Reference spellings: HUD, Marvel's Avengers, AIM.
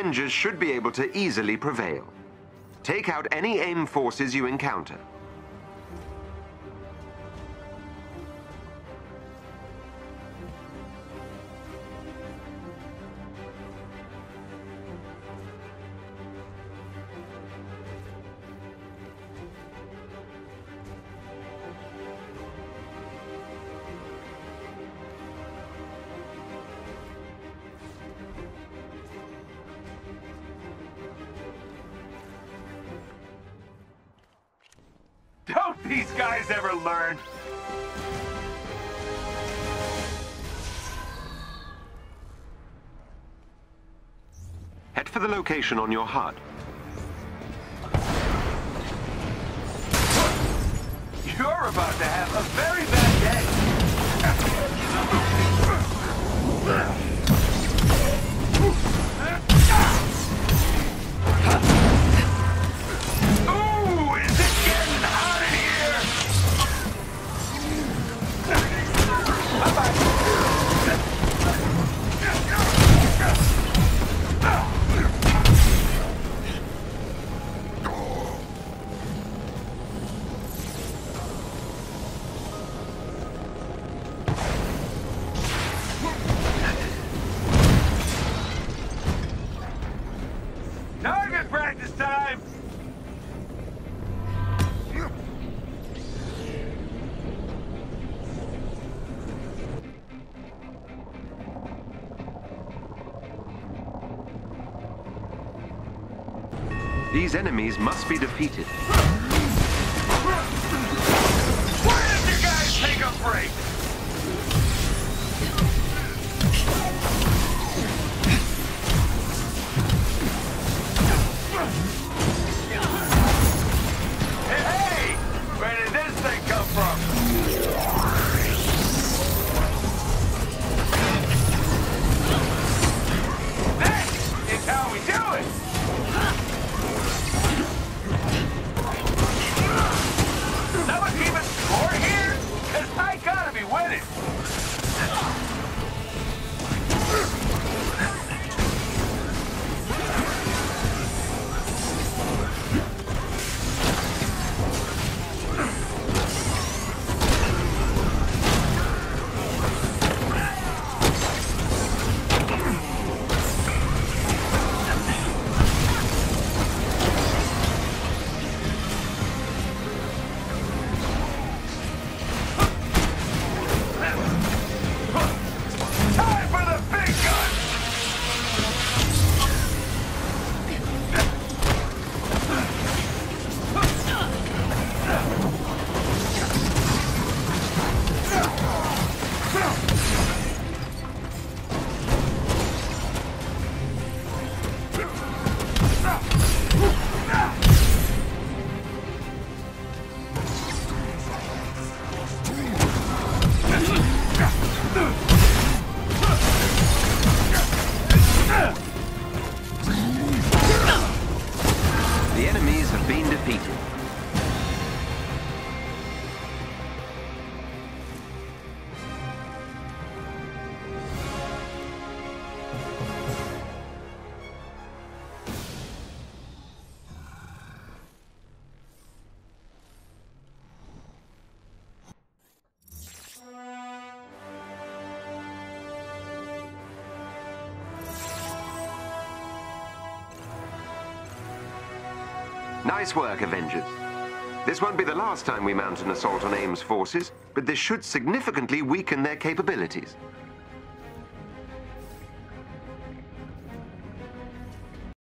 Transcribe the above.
Avengers should be able to easily prevail. Take out any AIM forces you encounter. Don't these guys ever learn? Head for the location on your HUD. You're about to have a very bad day. These enemies must be defeated. Why don't you guys take a break? Hey, where did this thing come from? That is how we do it! Nice work, Avengers. This won't be the last time we mount an assault on AIM's forces, but this should significantly weaken their capabilities.